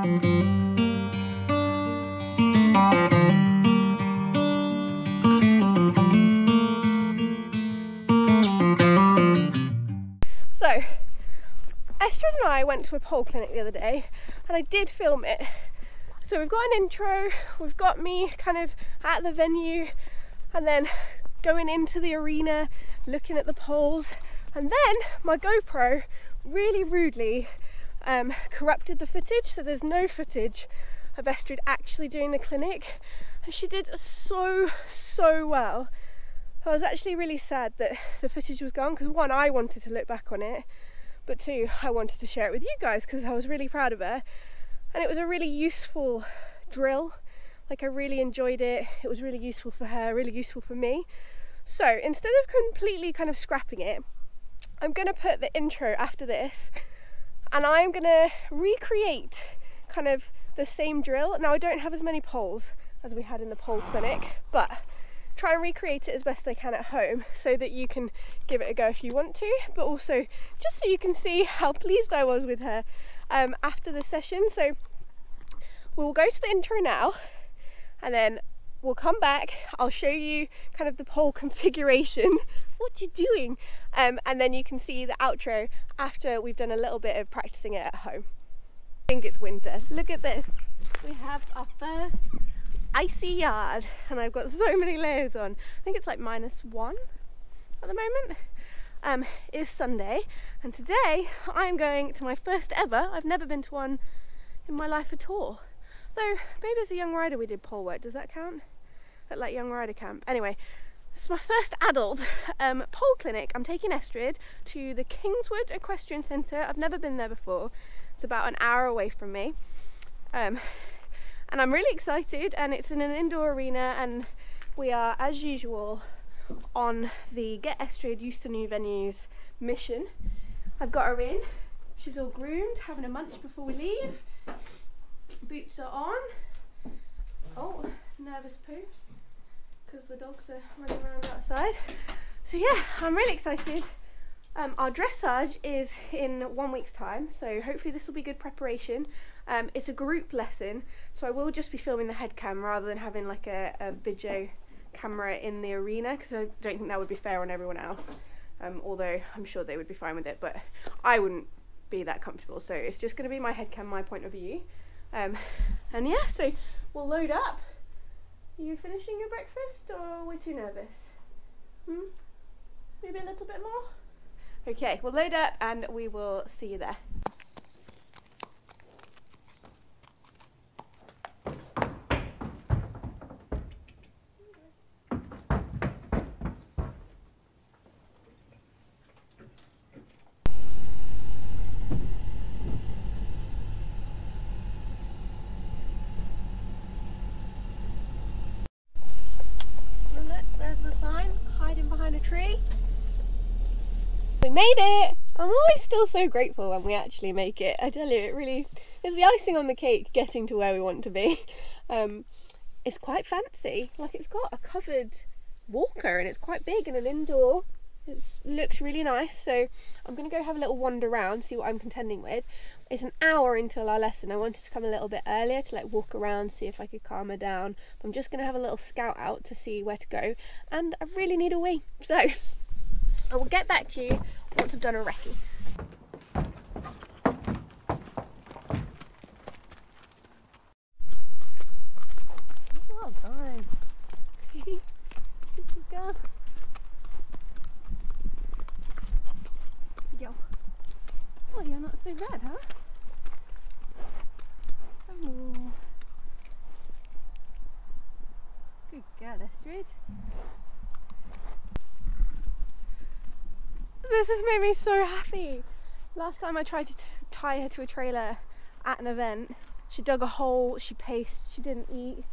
Estrid and I went to a pole clinic the other day and I did film it. So we've got an intro, we've got me kind of at the venue and then going into the arena, looking at the poles, and then my GoPro really rudely corrupted the footage, so there's no footage of Estrid actually doing the clinic, and she did so well. I was actually really sad that the footage was gone because one, I wanted to look back on it, but two, I wanted to share it with you guys because I was really proud of her. And it was a really useful drill. Like, I really enjoyed it. It was really useful for her, really useful for me. So instead of completely kind of scrapping it, I'm gonna put the intro after this and I'm gonna recreate kind of the same drill. Now I don't have as many poles as we had in the pole clinic, but try and recreate it as best I can at home so that you can give it a go if you want to, but also just so you can see how pleased I was with her after the session. So we'll go to the intro now and then we'll come back, I'll show you kind of the pole configuration, what you're doing, and then you can see the outro after we've done a little bit of practicing it at home. I think it's winter. Look at this, we have our first icy yard and I've got so many layers on. I think it's like -1 at the moment. It's Sunday and today I'm going to my first ever, I've never been to one in my life at all, though maybe as a young rider we did pole work, does that count? At like young rider camp. Anyway, this is my first adult pole clinic. I'm taking Estrid to the Kingswood Equestrian Centre. I've never been there before, it's about an hour away from me. And I'm really excited, and it's in an indoor arena and we are, as usual, on the Get Estrid Used to New Venues mission. I've got her in, she's all groomed, having a munch before we leave. Boots are on. Oh, nervous poo, because the dogs are running around outside. So yeah, I'm really excited. Our dressage is in 1 week's time, so hopefully this will be good preparation. It's a group lesson, so I will just be filming the head cam rather than having like a video camera in the arena, because I don't think that would be fair on everyone else, although I'm sure they would be fine with it, but I wouldn't be that comfortable, so it's just going to be my head cam, my point of view. And yeah, so we'll load up. Are you finishing your breakfast or we're too nervous? Maybe a little bit more? Okay, we'll load up and we will see you there. Oh, look, there's the sign hiding behind a tree. Made it! I'm always still so grateful when we actually make it. I tell you, it really is the icing on the cake, getting to where we want to be. It's quite fancy, like it's got a covered walker and it's quite big and an indoor. It looks really nice, so I'm going to go have a little wander around, see what I'm contending with. It's an hour until our lesson. I wanted to come a little bit earlier to like walk around, see if I could calm her down. But I'm just going to have a little scout out to see where to go, and I really need a wee, so I will get back to you once I've done a recce. Well done. Good girl. Yo. Well, you're not so bad, huh? Oh. Good girl, Estrid. This has made me so happy. Last time I tried to tie her to a trailer at an event, she dug a hole, she paced, she didn't eat,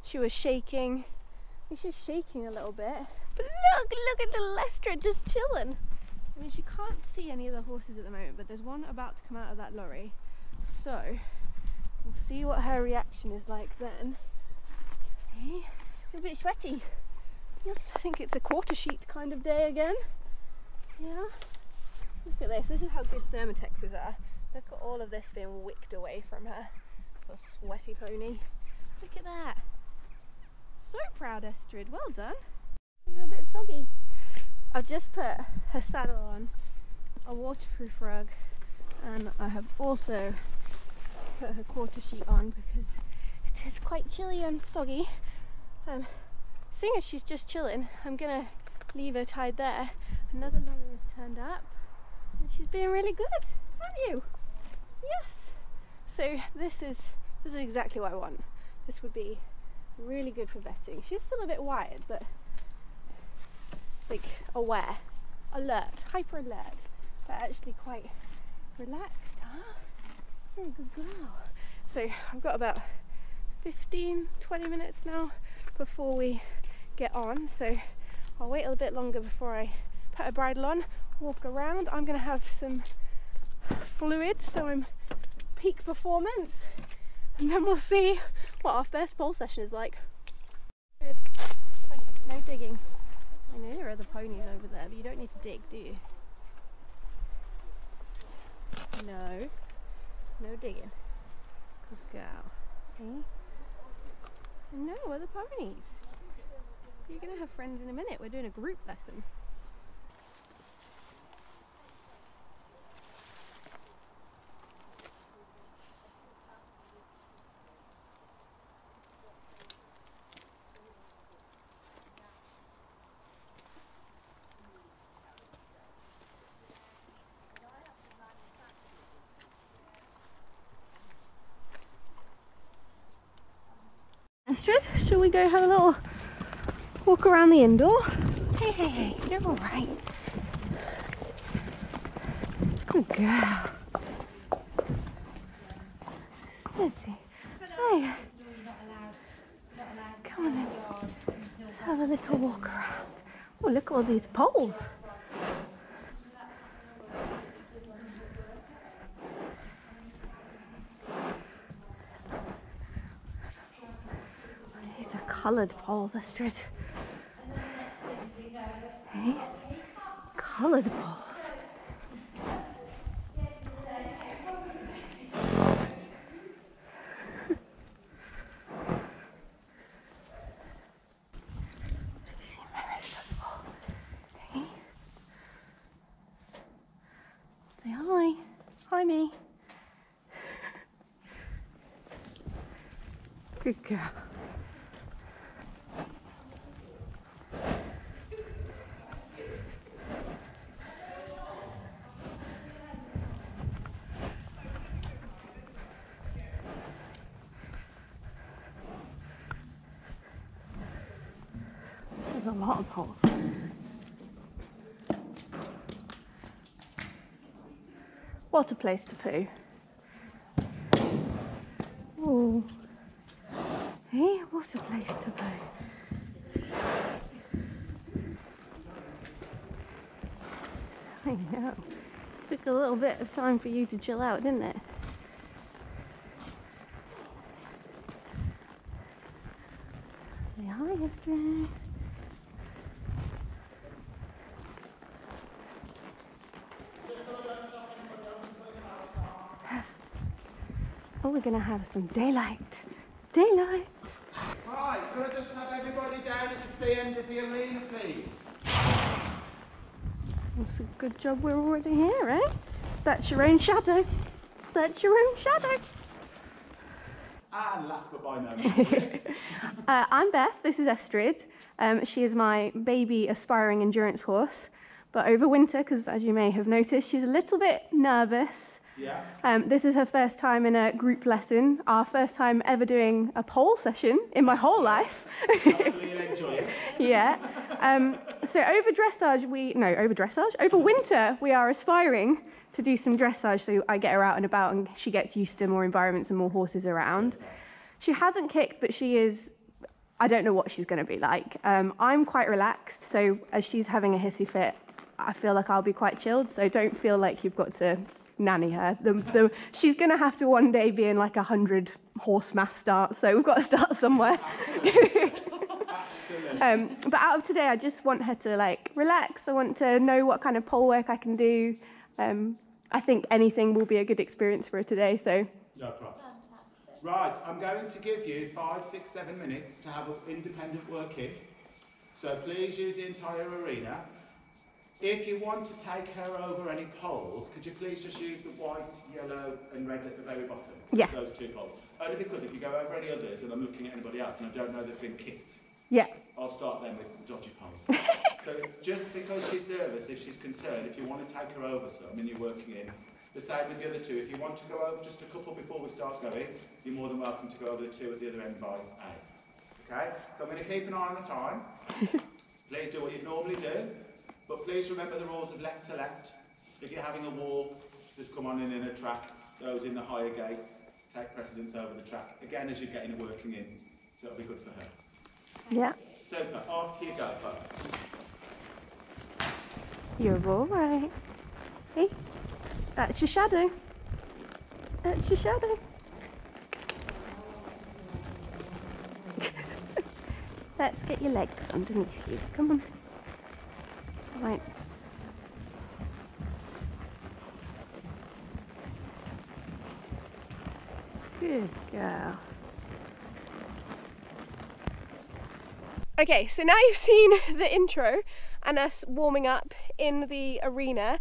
she was shaking. I think she's shaking a little bit. But look at little Estrid just chilling. I mean, she can't see any of the horses at the moment, but there's one about to come out of that lorry. So, we'll see what her reaction is like then. Hey, you're a bit sweaty. Yes, I think it's a quarter sheet kind of day again. Yeah, look at this. This is how good Thermatexes are. Look at all of this being wicked away from her. The sweaty pony. Look at that. So proud, Estrid. Well done. You're a bit soggy. I've just put her saddle on, a waterproof rug, and I have also put her quarter sheet on because it is quite chilly and soggy. Seeing as she's just chilling, I'm gonna leave her tied there. Another lolly has turned up and she's being really good, aren't you? Yes. So this is exactly what I want. This would be really good for betting. She's still a bit wired, but like aware, alert, hyper alert, but actually quite relaxed, huh? You're a good girl. So I've got about 15-20 minutes now before we get on, so I'll wait a little bit longer before I put a bridle on, walk around. I'm going to have some fluids, so I'm peak performance, and then we'll see what our first pole session is like. Good. No digging. I know there are other ponies over there, but you don't need to dig, do you? No. No digging. Good girl. Okay. No other ponies. You're going to have friends in a minute. We're doing a group lesson. Shall we go have a little walk around the indoor? Hey, hey, hey, you're all right. Good girl. Snooty. Hey. Come on then. Let's have a little walk around. Oh, look at all these poles. Coloured poles, Estrid. Hey? Coloured poles. Have you seen my red football? Hey? Say hi. Hi, me. Good girl. A lot of poles. What a place to poo. Ooh. Hey, what a place to poo. I know. Took a little bit of time for you to chill out, didn't it? Say hi, Estrid. Oh, we're going to have some daylight. Daylight! Hi, could I just have everybody down at the sea end of the arena, please? That's a good job we're already here, eh? That's your own shadow. That's your own shadow. And last but by no means. I'm Beth, this is Estrid. She is my baby aspiring endurance horse. But over winter, because as you may have noticed, she's a little bit nervous. Yeah. This is her first time in a group lesson, our first time ever doing a pole session in my whole life. Hopefully you'll enjoy it. Yeah. So over winter we are aspiring to do some dressage, so I get her out and about and she gets used to more environments and more horses around. She hasn't kicked, but she is, I don't know what she's going to be like. I'm quite relaxed, so as she's having a hissy fit, I feel like I'll be quite chilled, so don't feel like you've got to nanny her. She's going to have to one day be in like 100 horse mass start, so we've got to start somewhere. Absolutely. Absolutely. But out of today I just want her to like relax. I want to know what kind of pole work I can do. I think anything will be a good experience for her today, so no props. Right, I'm going to give you 5, 6, 7 minutes to have an independent working. So please use the entire arena. If you want to take her over any poles, could you please just use the white, yellow and red at the very bottom? Yeah. Those two poles. Only because if you go over any others and I'm looking at anybody else and I don't know they've been kicked, yeah, I'll start them with dodgy poles. So just because she's nervous, if she's concerned, if you want to take her over some and you're working in, the same with the other two. If you want to go over just a couple before we start going, you're more than welcome to go over the two at the other end by A. Okay? So I'm going to keep an eye on the time. Please do what you'd normally do, but please remember the rules of left to left. If you're having a walk, just come on in a track. Those in the higher gates take precedence over the track. Again, as you're getting a working in, so it'll be good for her. Yeah. Super. Off you go, folks. You're all right. Hey. That's your shadow. That's your shadow. Let's get your legs underneath you. Come on. Right. Good girl. Okay, so now you've seen the intro and us warming up in the arena.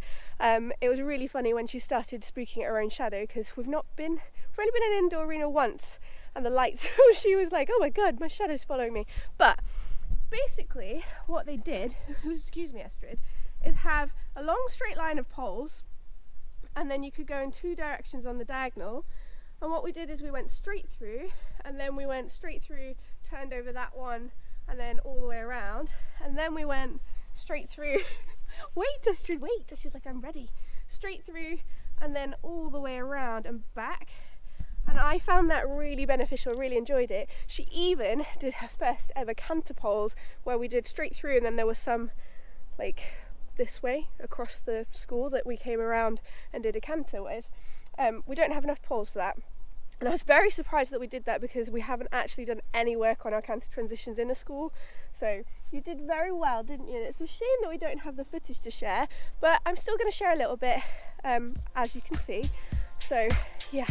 It was really funny when she started spooking at her own shadow, because we've only been in an indoor arena once, and the lights, she was like, oh my god, my shadow's following me. But basically what they did, excuse me Estrid, is have a long straight line of poles, and then you could go in two directions on the diagonal. And what we did is we went straight through, and then we went straight through, turned over that one, and then all the way around, and then we went straight through. Wait, Estrid, wait. She's like, I'm ready. Straight through and then all the way around and back. And I found that really beneficial, really enjoyed it. She even did her first ever canter poles, where we did straight through, and then there was some like this way across the school that we came around and did a canter with. We don't have enough poles for that. And I was very surprised that we did that, because we haven't actually done any work on our canter transitions in a school. So you did very well, didn't you? And it's a shame that we don't have the footage to share, but I'm still going to share a little bit, as you can see. So yeah.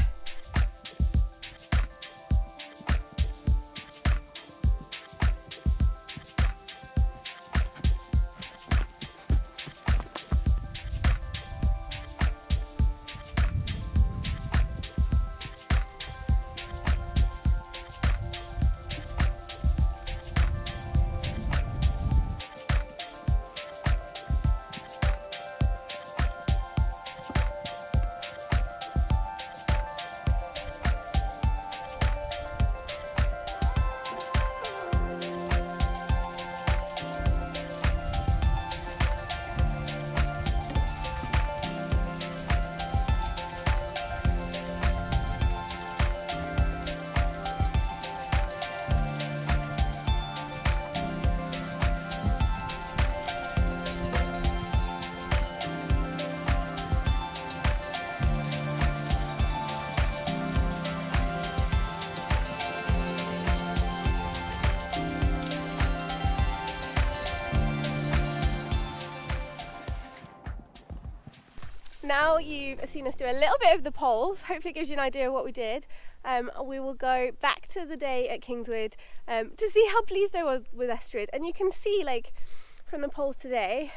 Now you've seen us do a little bit of the poles, hopefully it gives you an idea of what we did. We will go back to the day at Kingswood to see how pleased I was with Estrid. And you can see, like, from the poles today,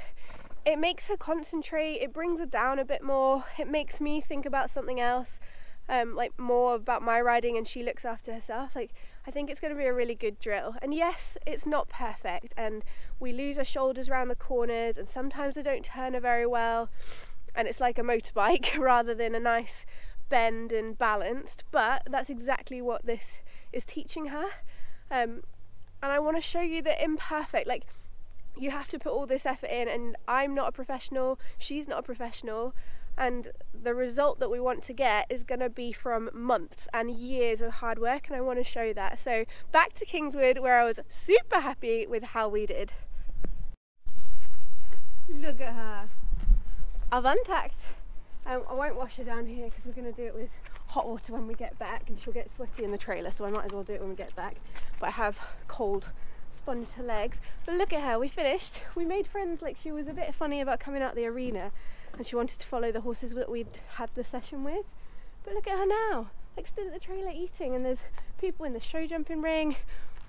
it makes her concentrate, it brings her down a bit more, it makes me think about something else, like more about my riding, and she looks after herself. Like, I think it's going to be a really good drill. And yes, it's not perfect, and we lose our shoulders around the corners, and sometimes I don't turn her very well. And it's like a motorbike rather than a nice bend and balanced, but that's exactly what this is teaching her. And I want to show you that imperfect, like, you have to put all this effort in, and I'm not a professional, she's not a professional, and the result that we want to get is going to be from months and years of hard work, and I want to show that. So back to Kingswood, where I was super happy with how we did. Look at her. I've untacked. I won't wash her down here because we're going to do it with hot water when we get back, and she'll get sweaty in the trailer, so I might as well do it when we get back. But I have cold sponged her legs. But look at her, we finished, we made friends. Like, she was a bit funny about coming out the arena, and she wanted to follow the horses that we'd had the session with, but look at her now, like stood at the trailer eating, and there's people in the show jumping ring,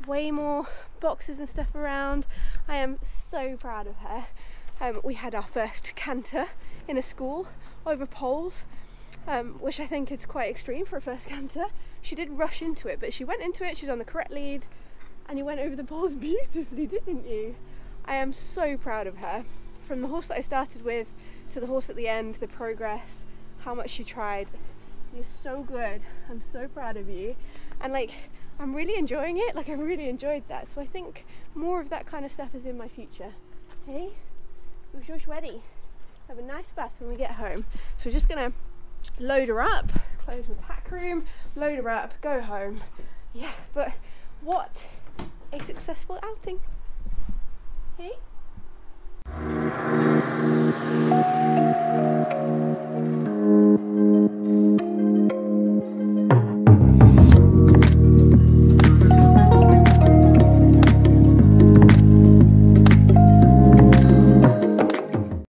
way more boxes and stuff around. I am so proud of her. We had our first canter in a school over poles, which I think is quite extreme for a first canter. She did rush into it, but she went into it, she's on the correct lead, and you went over the poles beautifully, didn't you? I am so proud of her. From the horse that I started with to the horse at the end, the progress, how much she tried. You're so good. I'm so proud of you. And like, I'm really enjoying it. Like, I really enjoyed that. So I think more of that kind of stuff is in my future. Hey, we're just ready. Have a nice bath when we get home. So we're just gonna load her up, close my pack room, load her up, go home. Yeah, but what a successful outing. Hey?